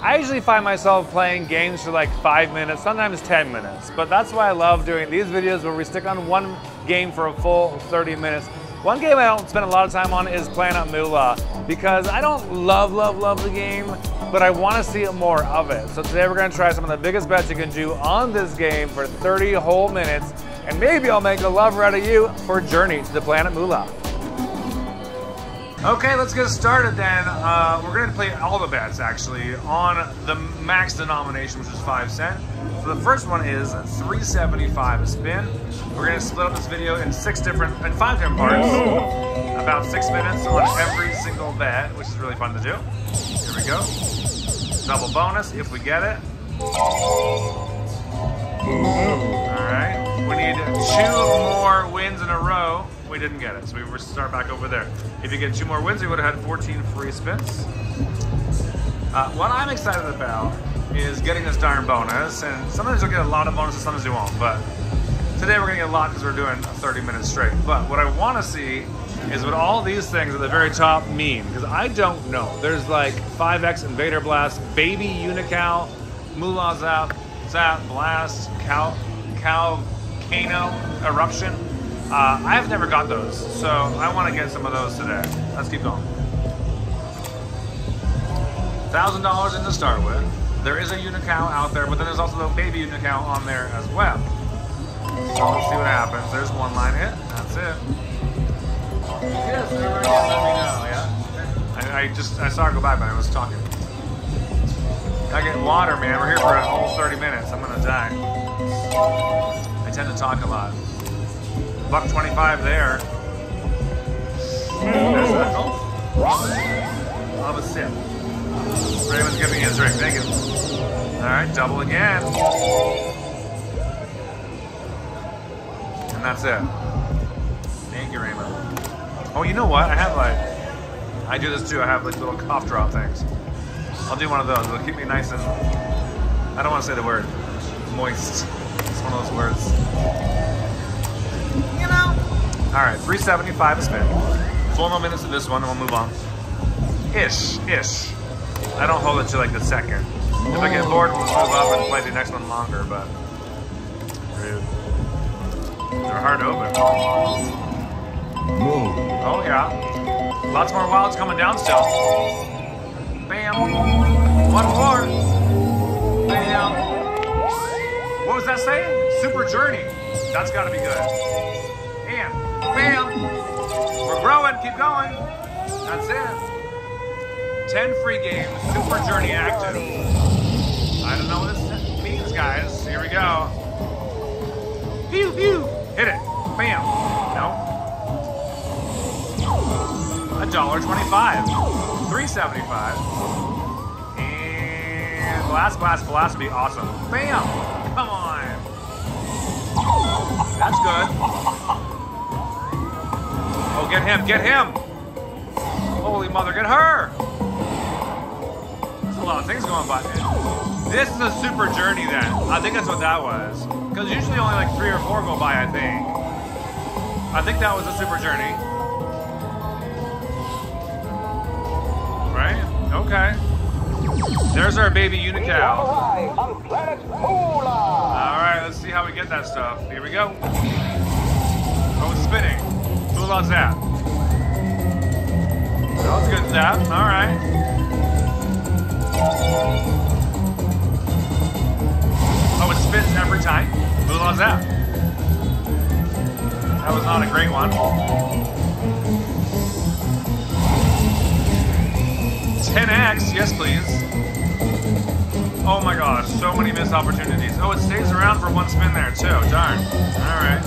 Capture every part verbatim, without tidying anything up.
I usually find myself playing games for like five minutes, sometimes ten minutes, but that's why I love doing these videos where we stick on one game for a full thirty minutes. One game I don't spend a lot of time on is Planet Moolah, because I don't love, love, love the game, but I want to see more of it. So today we're going to try some of the biggest bets you can do on this game for thirty whole minutes, and maybe I'll make a lover out of you for Journey to the Planet Moolah. Okay, let's get started then. Uh, we're gonna play all the bets actually on the max denomination, which is five cent. So the first one is three seventy-five a spin. We're gonna split up this video in six different, in five different parts, about six minutes on every single bet, which is really fun to do. Here we go. Double bonus if we get it. All right, we need two more wins in a row. We didn't get it, so we start back over there. If you get two more wins, we would have had fourteen free spins. Uh, what I'm excited about is getting this darn bonus, and sometimes you'll get a lot of bonuses, sometimes you won't, but today we're gonna get a lot because we're doing thirty minutes straight. But what I wanna see is what all these things at the very top mean, because I don't know. There's like five X Invader Blast, Baby Unicow, Moolah Zap, Zap Blast, Cow, Cow Kano Eruption. Uh, I've never got those, so I want to get some of those today. Let's keep going. one thousand dollars in to start with. There is a Unicow out there, but then there's also a Baby Unicow on there as well. So let's see what happens. There's one line hit. That's it. Yes, everybody just let me know, yeah? I, I just, I saw it go by, but I was talking. I get water, man. We're here for a whole thirty minutes. I'm going to die. I tend to talk a lot. buck twenty-five there. There's that. Oh. I'll have a sip. Raymond's giving me his drink. Thank you. Alright, double again. And that's it. Thank you, Raymond. Oh, you know what? I have like... I do this too. I have like little cough drop things. I'll do one of those. It'll keep me nice and... I don't want to say the word. Moist. It's one of those words. You know. All right, three seventy-five a spin. Four more minutes of this one, and we'll move on. Ish, ish. I don't hold it to like the second. If I get bored, we'll move up and play the next one longer. But rude. They're hard to open. Oh yeah. Lots more wilds coming down still. Bam. One more. Bam. What was that saying? Super Journey. That's got to be good. And bam! We're growing, keep going. That's it. ten free games, Super Journey active. I don't know what this means, guys. Here we go. Pew, pew. Hit it. Bam. No. a dollar twenty-five. three seventy-five. And blast, blast, blast would be awesome. Bam! Come on. That's good. Get him, get him! Holy mother, get her! There's a lot of things going by. This is a Super Journey then. I think that's what that was. Because usually only like three or four go by, I think. I think that was a Super Journey. Right? Okay. There's our Baby Unicow. Alright, let's see how we get that stuff. Here we go. Oh, it's spinning. Moolah Zap. That was a good zap. All right. Oh, it spins every time. Moolah Zap. That was not a great one. ten X, yes please. Oh my gosh, so many missed opportunities. Oh, it stays around for one spin there too. Darn. All right.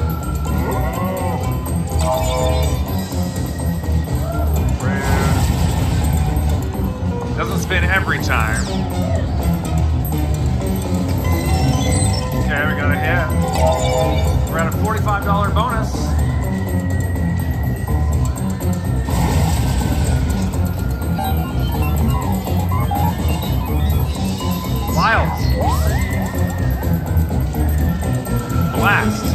Doesn't spin every time. Okay, we got a hit. We're at a forty-five dollar bonus. Wild. Blast.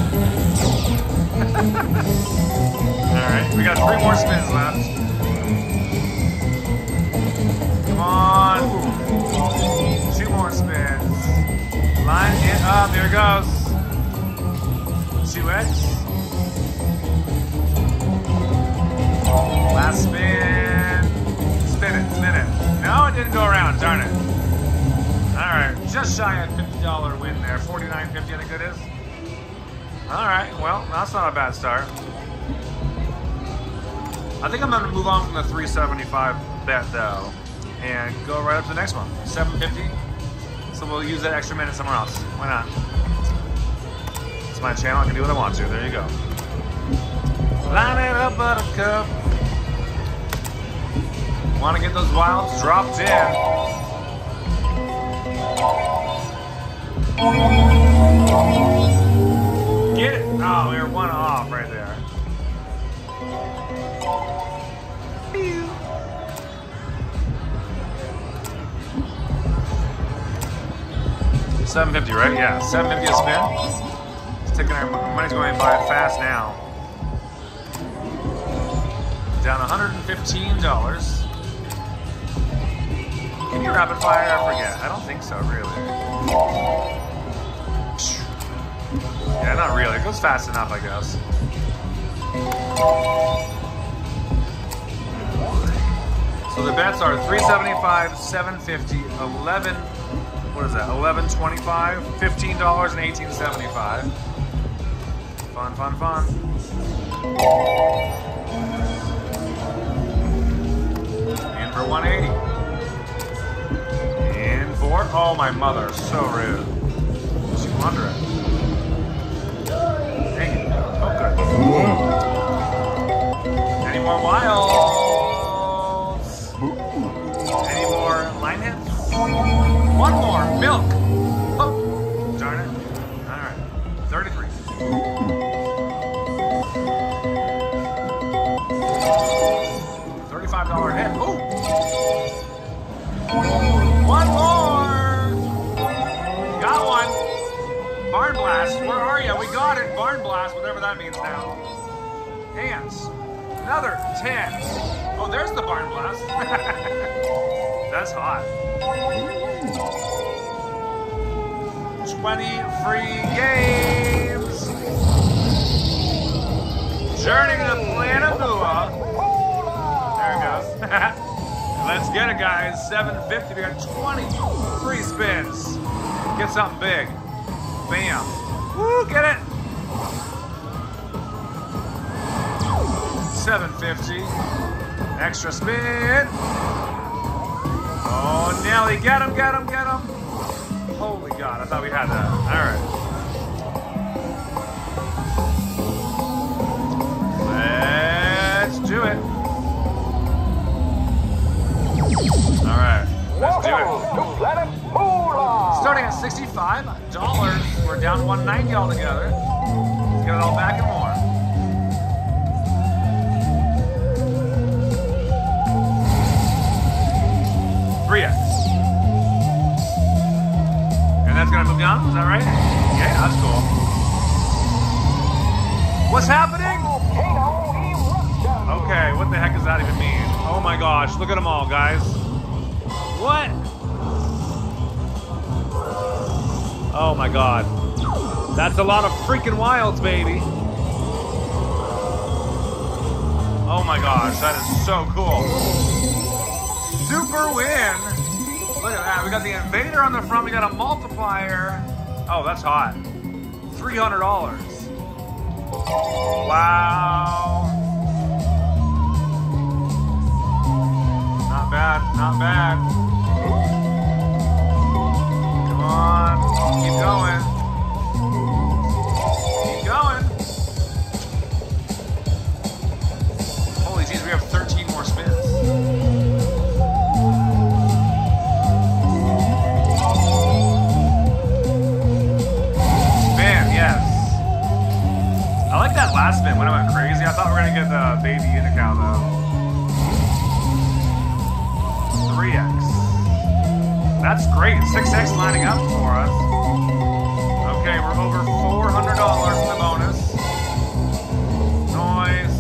Alright, we got three more spins left. Come on. house. She works. Last spin. Spin it, spin it. No, it didn't go around, darn it. Alright, just shy of fifty dollar win there. forty-nine fifty, I think it is. Alright, well, that's not a bad start. I think I'm going to move on from the three seventy-five bet, though, and go right up to the next one, seven fifty. So we'll use that extra minute somewhere else. Why not? It's my channel. I can do what I want to. There you go. Line it up, buttercup. Want to get those wilds dropped in. Get it. Oh, we were one off right there. seven fifty, right? Yeah, seven fifty a spin. It's taking our money's going to buy it fast now. Down one hundred fifteen dollars. Can you rapid fire? I forget. I don't think so, really. Yeah, not really. It goes fast enough, I guess. So the bets are three seventy-five, seven fifty, eleven. What is that? eleven twenty-five, fifteen dollars, and eighteen seventy-five. Fun, fun, fun. In for one eighty. In for, oh my mother, so rude. She wanted it. Dang it. Oh good. Any more wilds? Any more line hits? One more. Milk. Oh, darn it. All right. thirty-three. thirty-five dollar hit. Oh. One more. Got one. Barn Blast. Where are you? We got it. Barn Blast, whatever that means now. Hands. Another ten. Oh, there's the Barn Blast. That's hot. twenty free games. Journey to the Planet Moolah. There it goes. Let's get it, guys. seven fifty. We got twenty free spins. Get something big. Bam. Woo, get it. seven fifty. Extra spin. Oh, Nelly. Get him, get him, get him. Holy God, I thought we had that. Alright. Let's do it. Alright. Let's do it. Starting at sixty-five dollars. We're down one ninety altogether. Let's get it all back and more. three X. That's gonna move down, is that right? Yeah, that's cool. What's happening? Okay, what the heck does that even mean? Oh my gosh, look at them all, guys. What? Oh my God. That's a lot of freaking wilds, baby. Oh my gosh, that is so cool. Super win. Look at that, we got the Invader on the front, we got a multiplier. Oh, that's hot. three hundred dollars. Wow. Not bad, not bad. Come on, keep going. Keep going. Holy jeez, we have thirteen more spins. I like that last spin. When I went crazy, I thought we were gonna get the Baby Unicow though. three X. That's great. six X lining up for us. Okay, we're over four hundred dollars in the bonus. Noise.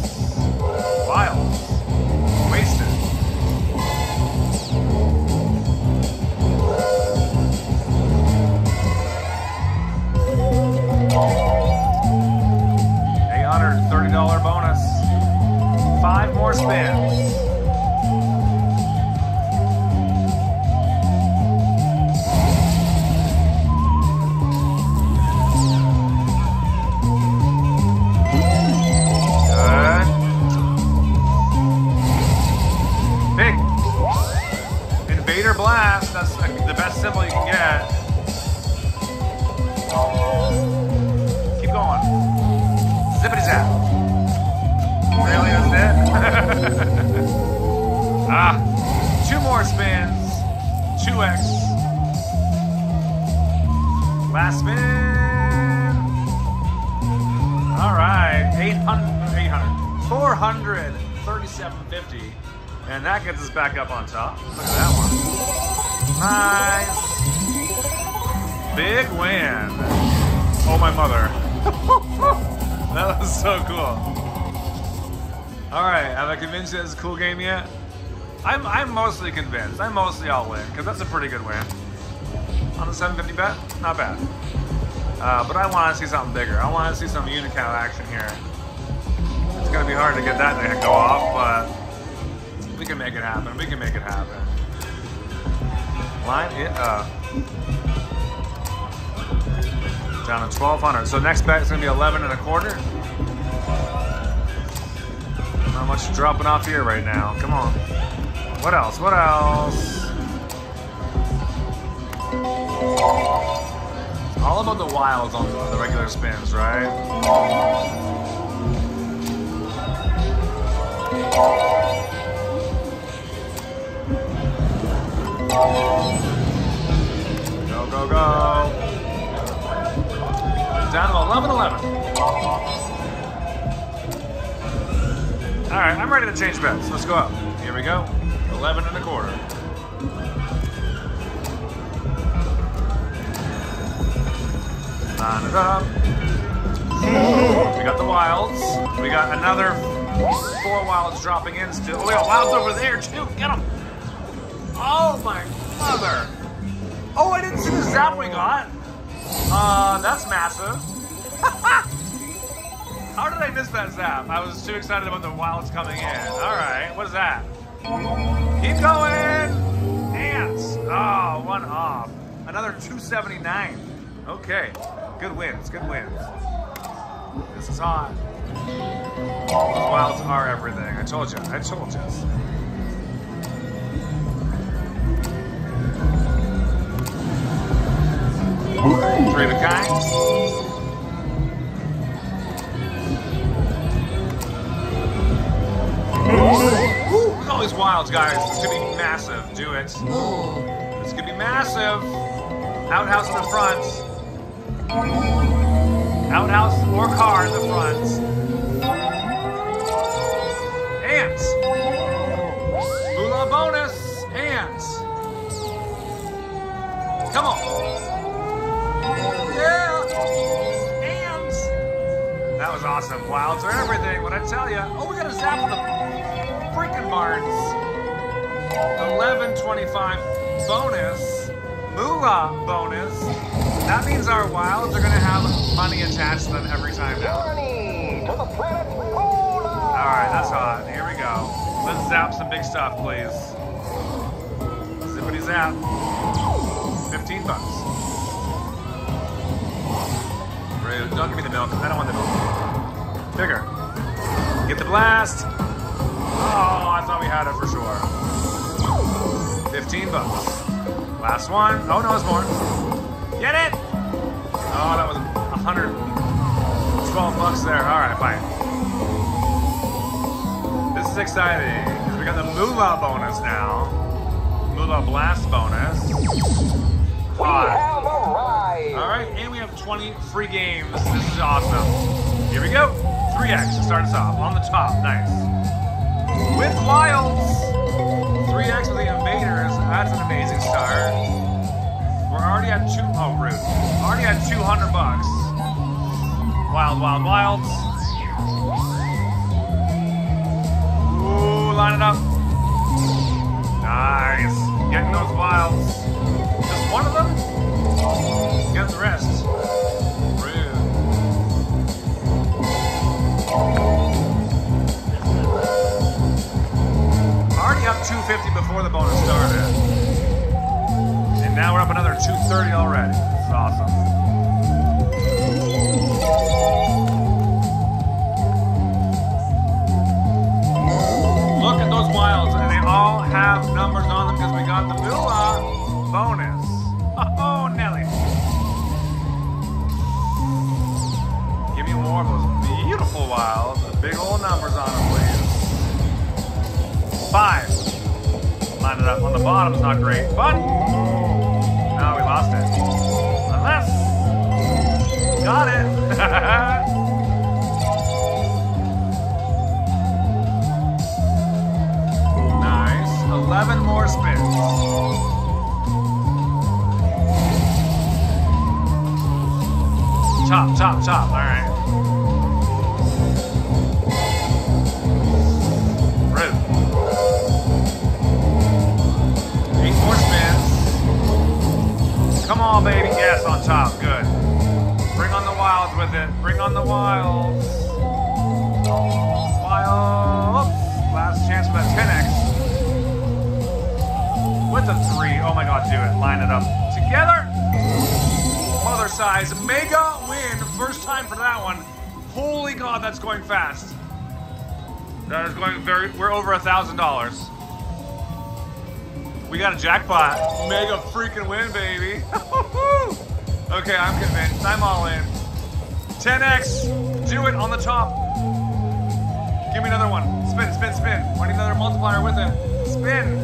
Wilds. Wasted. Blast, that's the best symbol you can get. Keep going. Zippity zap. Really, that's it? Ah, two more spins. two X. Last spin. All right, eight hundred, eight hundred, four hundred thirty-seven fifty. And that gets us back up on top. Look at that one. Nice. Big win. Oh, my mother. That was so cool. All right, have I convinced you that it's a cool game yet? I'm, I'm mostly convinced. I'm mostly all in, because that's a pretty good win. On the seven fifty bet, not bad. Uh, but I want to see something bigger. I want to see some Unicow action here. It's going to be hard to get that thing to go off, but... we can make it happen. We can make it happen. Line it up. Down at twelve hundred. So next bet is going to be eleven and a quarter. Not much dropping off here right now. Come on. What else? What else? All about the wilds on the regular spins, right? Go, go, go. Down to eleven eleven. All right, I'm ready to change bets. Let's go up. Here we go. eleven and a quarter. Line it up. We got the wilds. We got another four wilds dropping in still. Oh, we got wilds over there, too. Get them. Oh my mother! Oh, I didn't see the zap we got. Uh, that's massive. How did I miss that zap? I was too excited about the wilds coming in. All right, what is that? Keep going. Ants. Oh, one off. Another two seventy-nine. Okay, good wins. Good wins. This is hot. Those wilds are everything. I told you. I told you. Three of a kind. Ooh, look at all these wilds, guys. This could be massive. Do it. This could be massive. Outhouse in the front. Outhouse or car in the front. Ants. Moolah bonus. Ants. Come on. Yeah! And that was awesome. Wilds are everything, what I tell you. Oh, we got a zap on the freaking Barns. eleven twenty-five bonus. Moolah bonus. That means our wilds are going to have money attached to them every time now. Journey to the Planet Moolah! Alright, that's hot. Here we go. Let's zap some big stuff, please. Zippity zap. fifteen bucks. Don't give me the milk. I don't want the milk. Bigger. Get the blast. Oh, I thought we had it for sure. fifteen bucks. Last one. Oh, no, it's more. Get it. Oh, that was one hundred twelve bucks there. All right, fine. This is exciting. We got the Moolah bonus now. Moolah Blast bonus. We have arrived. All right, and we have twenty free games. This is awesome. Here we go. three X to start us off. On the top, nice. With wilds. three X with the invaders. That's an amazing start. We're already at two. Oh, rude. Already at two hundred bucks. Wild, wild, wilds. Ooh, line it up. Nice. Getting those wilds. Just one of them? Get the rest. Rude. Already up two fifty before the bonus started. And now we're up another two thirty already. It's awesome. Look at those wilds, and they all have numbers on them because we got the Moolah. bottom's not great, but now we lost it. Unless, got it. Nice. Eleven more spins. Chop, chop, chop. All right. Root. Eight more spins. Come on, baby. Yes, on top. Good. Bring on the wilds with it. Bring on the wilds. Wilds. Last chance for that ten X. With a three. Oh, my God. Do it. Line it up. Together. Mother size mega win, first time for that one. Holy God, that's going fast. That is going very. We're over a thousand dollars. We got a jackpot. Mega freaking win, baby. Okay, I'm convinced. I'm all in. ten X, do it on the top. Give me another one. Spin, spin, spin. I need another multiplier with it. Spin.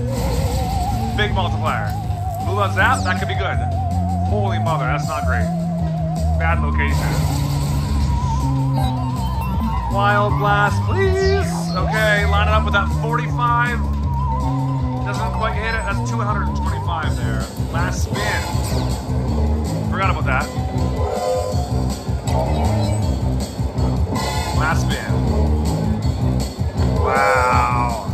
Big multiplier. Moolah Zap. That could be good. Holy mother, that's not great. Bad location. Wild blast, please. Okay, line it up with that forty-five. Doesn't quite hit it. That's two hundred twenty-five there. Last spin. Forgot about that. Last spin. Wow.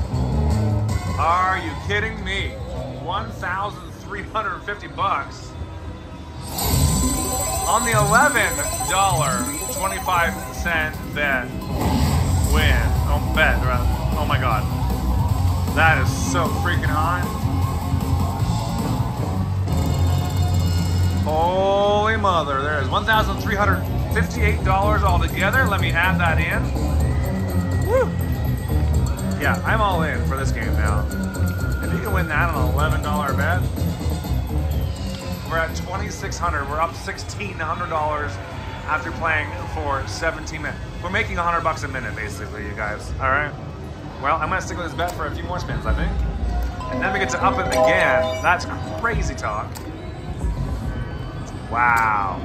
Are you kidding me? one thousand three hundred fifty bucks. On the eleven dollar twenty-five cent bet win. Oh, bet, rather. Oh my God. That is so freaking high. Holy mother. There is one thousand three hundred fifty-eight dollars altogether. Let me add that in. Woo! Yeah, I'm all in for this game now. If you can win that on an eleven dollar bet. We're at twenty-six hundred dollars. We're up sixteen hundred dollars after playing for seventeen minutes. We're making one hundred bucks a minute, basically, you guys. All right. Well, I'm going to stick with this bet for a few more spins, I think. And then we get to up it again. That's crazy talk. Wow.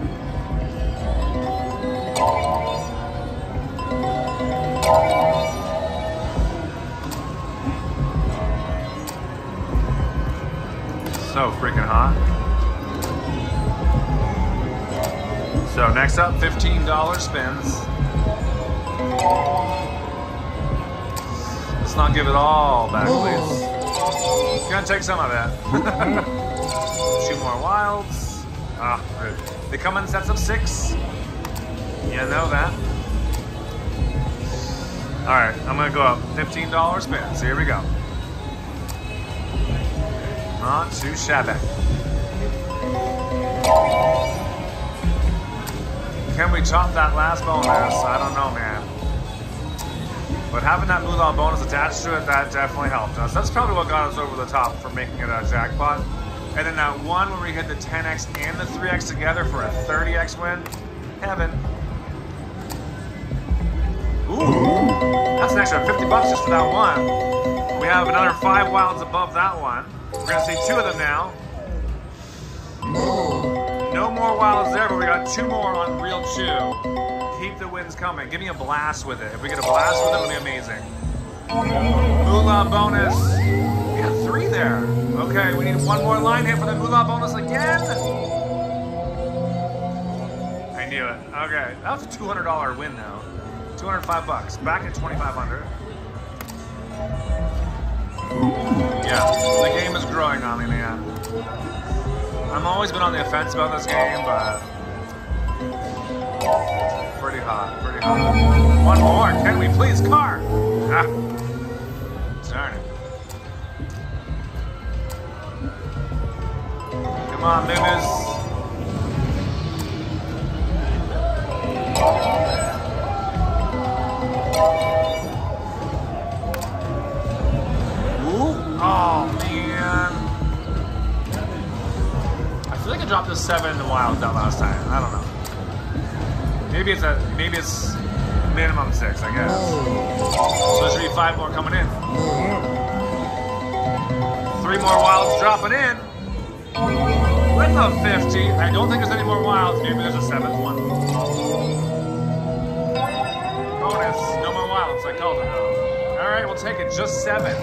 So freaking hot. So next up, fifteen dollar spins. Let's not give it all back, please. It's gonna take some of that. Two more wilds. Ah, good. They come in sets of six. You know that. All right, I'm gonna go up. fifteen dollar spins. Here we go. On to Shabbat. Can we chop that last bonus? I don't know, man. But having that Moolah bonus attached to it, that definitely helped us. That's probably what got us over the top for making it a jackpot. And then that one where we hit the ten X and the three X together for a thirty X win. Heaven. Ooh, that's an extra fifty bucks just for that one. We have another five wilds above that one. We're gonna see two of them now. No more wilds there, but we got two more on reel two. Keep the wins coming. Give me a blast with it. If we get a blast with it, it'll be amazing. Moolah bonus. We got three there. Okay, we need one more line hit for the Moolah bonus again. I knew it. Okay, that was a two hundred dollar win though. two hundred five bucks. Back at twenty-five hundred. Yeah, the game is growing on me, man. I've always been on the offense about this game, but pretty hot, pretty hot. One more, can we please, car? Ah. Darn it. Come on, Mimis. Ooh, oh man. I think I dropped a seven in the wild that last time. I don't know. Maybe it's a maybe it's minimum six, I guess. So there should be five more coming in. Three Three more wilds dropping in. With a fifty. I don't think there's any more wilds. Maybe there's a seventh one. Bonus. No more wilds. I called it out. Alright, we'll take it. Just seven.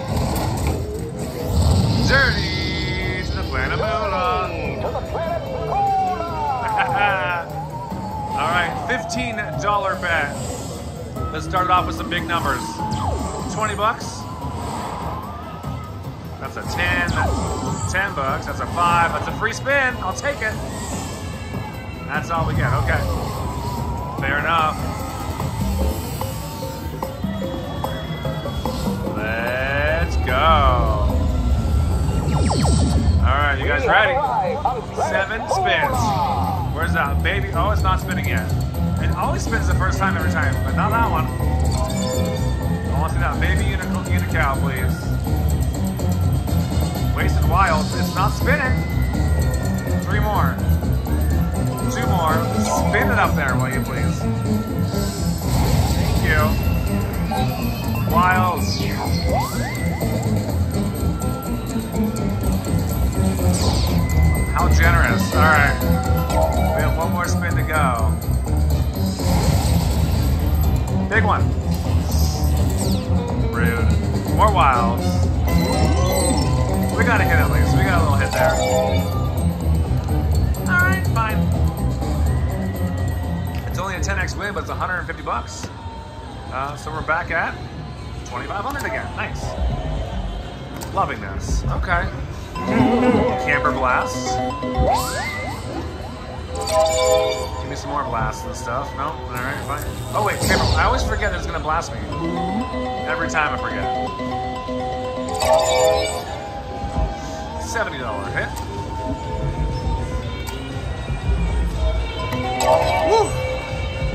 Journey to the Planet Moolah. Alright, fifteen dollar bet. Let's start it off with some big numbers. twenty bucks. That's a ten. ten bucks. That's a five. That's a free spin. I'll take it. That's all we get. Okay. Fair enough. Let's go. Alright, you guys ready? Seven spins. Where's that? Baby. Oh, it's not spinning yet. It always spins the first time every time, but not that one. I want to see that Baby Unical, Unicow, please. Wasted wilds. It's not spinning. Three more. Two more. Spin it up there, will you please? Thank you. Wilds. How generous. All right. We have one more spin to go. Big one. Rude. More wilds. We got a hit at least. We got a little hit there. Alright, fine. It's only a ten X win, but it's one hundred fifty bucks. Uh, so we're back at twenty-five hundred again. Nice. Loving this. Okay. Camper blasts. Give me some more blasts and stuff. No? Alright, fine. Oh, wait. Camper. I always forget that it's going to blast me. Every time I forget it. seventy dollar hit. Woo!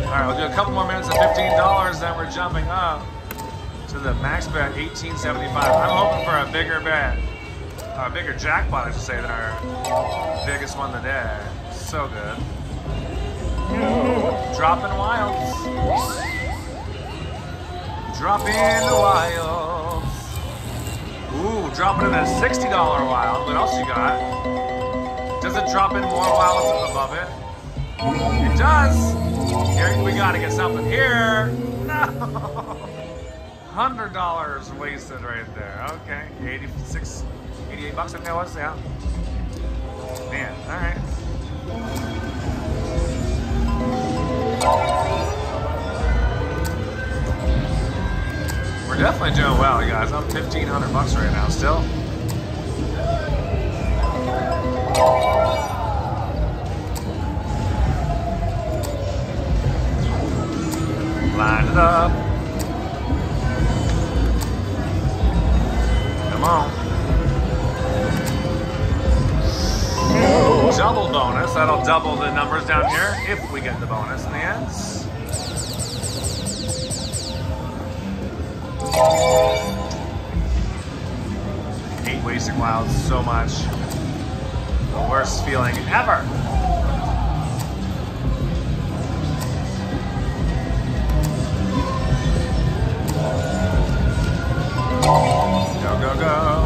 Alright, we'll do a couple more minutes of fifteen dollars, then we're jumping up to the max bet, eighteen seventy-five. I'm hoping for a bigger bet, a bigger jackpot, I should say, than our biggest one today. So good. Dropping wilds. Dropping the wilds. Ooh, dropping in a sixty dollar wild. What else you got? Does it drop in more wilds above it? It does. Here, we gotta get something here. No. one hundred dollars wasted right there. Okay, eighty-six, eighty-eight bucks I think that was, yeah. Man, all right. We're definitely doing well, you guys. I'm fifteen hundred bucks right now, still. Line it up. Come on. Double bonus. That'll double the numbers down here if we get the bonus in the end. I hate wasting wilds so much. The worst feeling ever. Go, go, go.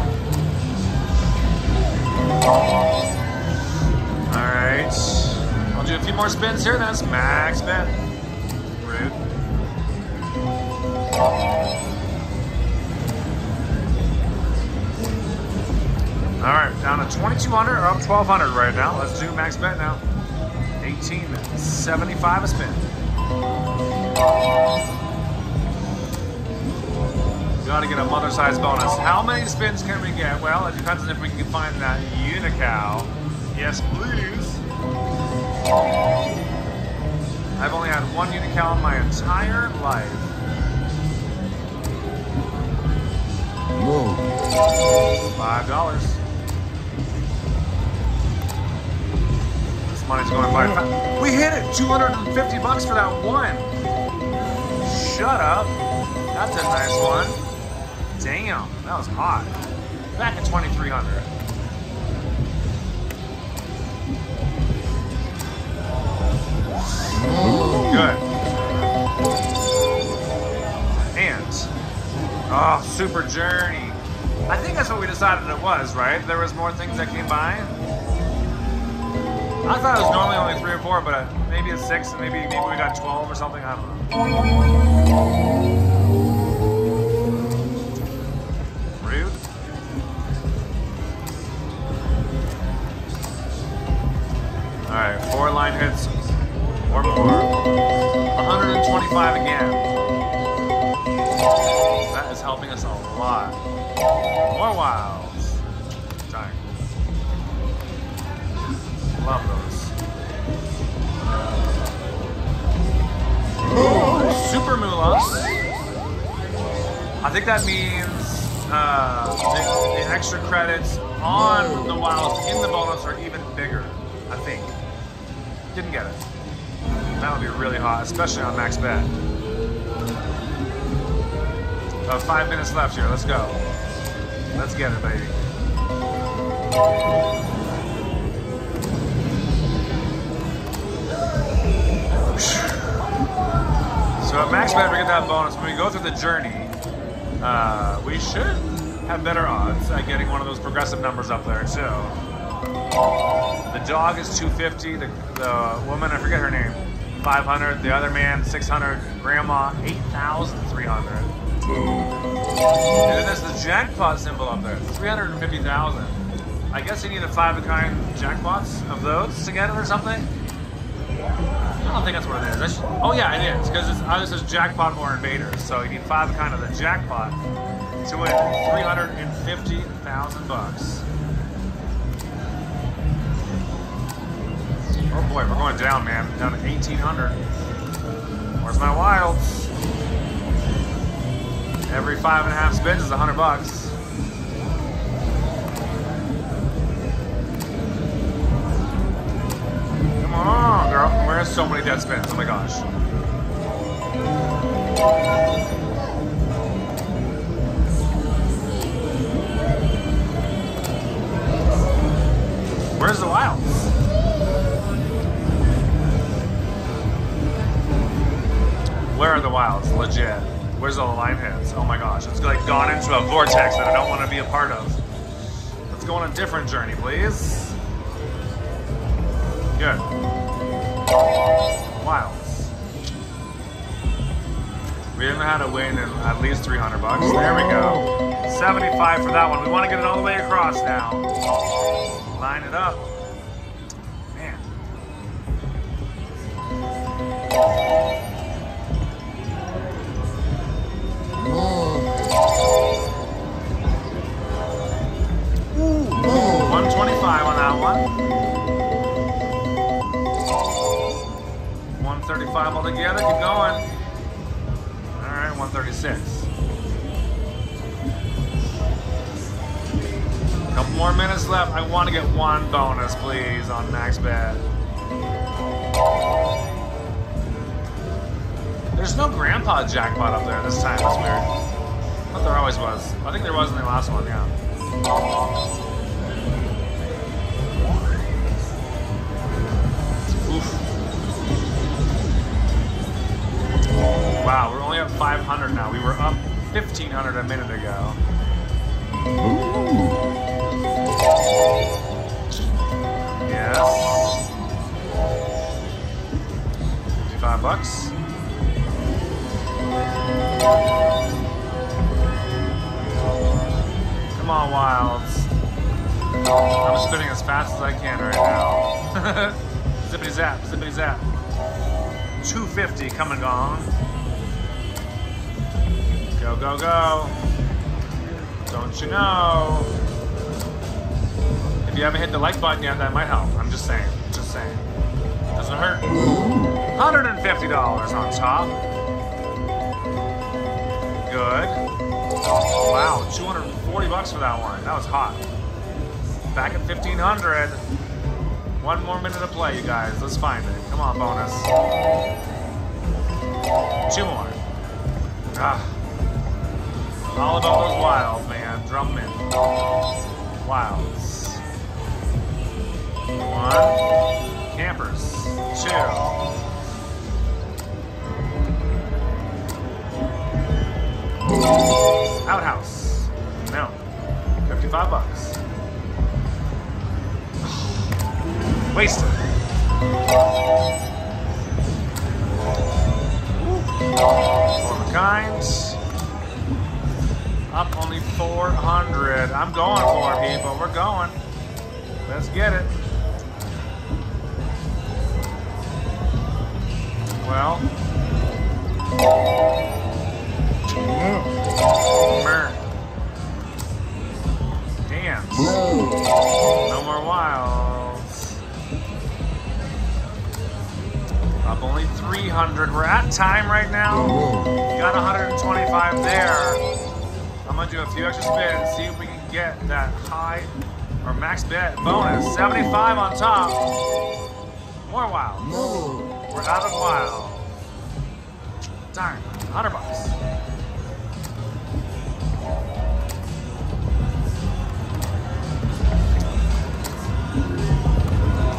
Alright. I'll do a few more spins here. That's max spin. Rude. All right, down to twenty-two hundred or up twelve hundred right now. Let's do max bet now. eighteen seventy-five a spin. Gotta get a mother size bonus. How many spins can we get? Well, it depends on if we can find that Unicow. Yes, please. I've only had one Unicow in my entire life. Whoa. Five dollars. This money's going by. Five. We hit it. Two hundred and fifty bucks for that one. Shut up. That's a nice one. Damn, that was hot. Back at twenty-three hundred. Good. And. Oh, Super Journey. I think that's what we decided it was, right? There was more things that came by. I thought it was normally only three or four, but uh, maybe it's six, and maybe, maybe we got twelve or something, I don't know. Rude. Alright, four line hits or more. one hundred twenty-five again. That is helping us a lot. More wilds. Darn. Love those. Ooh, Super Moolah. I think that means uh, the, the extra credits on the wilds in the bonus are even bigger, I think. Didn't get it. That would be really hot, especially on max bet. About five minutes left here. Let's go. Let's get it, baby. So at max bet, we get that bonus. When we go through the journey, uh, we should have better odds at getting one of those progressive numbers up there too. The dog is two fifty. The, the woman, I forget her name, five hundred. The other man, six hundred. Grandma, eight thousand three hundred. And then there's the jackpot symbol up there, three hundred fifty thousand. I guess you need a five-of-a-kind jackpots of those to get it or something. I don't think that's what it is. That's, oh yeah, it is, because it either says jackpot or invader. So you need five kind of the jackpot to win three hundred and fifty thousand bucks. Oh boy, we're going down, man. Down to eighteen hundred. Where's my wilds? Every five and a half spins is a hundred bucks. Oh, girl, where's so many dead spins? Oh my gosh. Where's the wilds? Where are the wilds? Legit. Where's all the line hits? Oh my gosh, it's like gone into a vortex that I don't want to be a part of. Let's go on a different journey, please. Good. Wilds. We haven't had a win in at least three hundred bucks. There we go. seventy-five for that one. We want to get it all the way across now. Line it up. Man. one twenty-five on that one. one thirty-five altogether, keep going. Alright, one thirty-six. A couple more minutes left. I want to get one bonus, please, on max bet. There's no grandpa jackpot up there this time, that's weird. But there always was. I think there was in the last one, yeah. Wow, we're only up five hundred now. We were up fifteen hundred a minute ago. Ooh. Yes. Five bucks. Come on, wilds. I'm spinning as fast as I can right now. Zippity zap, zippity zap. two fifty coming gone. Go, go, go. Don't you know? If you haven't hit the like button yet, that might help. I'm just saying. Just saying. Doesn't hurt. one hundred fifty dollars on top. Good. Wow, two hundred forty bucks for that one. That was hot. Back at fifteen hundred. One more minute to play, you guys. Let's find it. Come on, bonus. Two more. Ah. All about those wilds, man. Drum in. Wilds. One. Campers. Two. Outhouse. No. five bucks. Wasted. All the kinds. Up only four hundred. I'm going for it, people. We're going. Let's get it. Well. Mm. Dance. No more wilds. Up only three hundred. We're at time right now. Got one hundred twenty-five there. I'm gonna do a few extra spins, see if we can get that high or max bet bonus. seventy-five on top. More wilds. We're out of wild. Darn, one hundred bucks.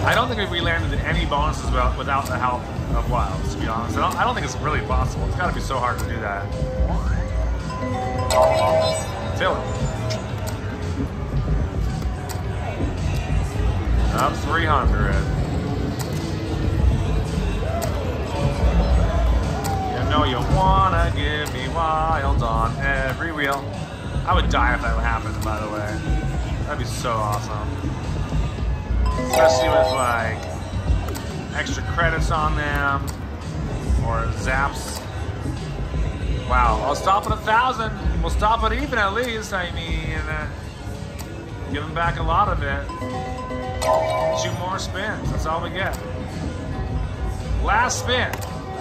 I don't think we landed in any bonuses without, without the help of wilds, to be honest. I don't, I don't think it's really possible. It's gotta be so hard to do that. Fill it. Up three hundred. You know you wanna give me wild on every wheel. I would die if that happened, by the way. That'd be so awesome. Especially with like extra credits on them or zaps. Wow, I'll stop at a thousand. We'll stop it even at least. I mean, uh, give them back a lot of it. Two more spins. That's all we get. Last spin.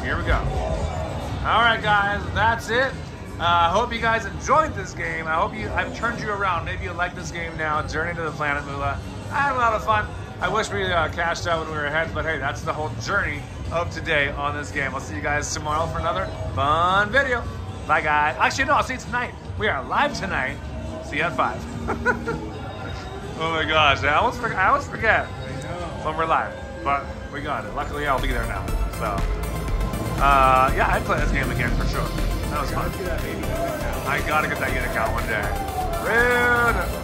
Here we go. All right, guys, that's it. I uh, hope you guys enjoyed this game. I hope you. I've turned you around. Maybe you like this game now. Journey to the Planet Moolah. I had a lot of fun. I wish we uh, cashed out when we were ahead, but hey, that's the whole journey of today on this game. I'll see you guys tomorrow for another fun video. Bye, guys. Actually, no, I'll see you tonight. We are live tonight. See you at five. Oh my gosh, I almost, I almost forget when we're live, but we got it. Luckily, I'll be there now. So, uh, yeah, I'd play this game again for sure. That was fun. I gotta get that Baby Unical. I gotta get that Unical one day. Rude.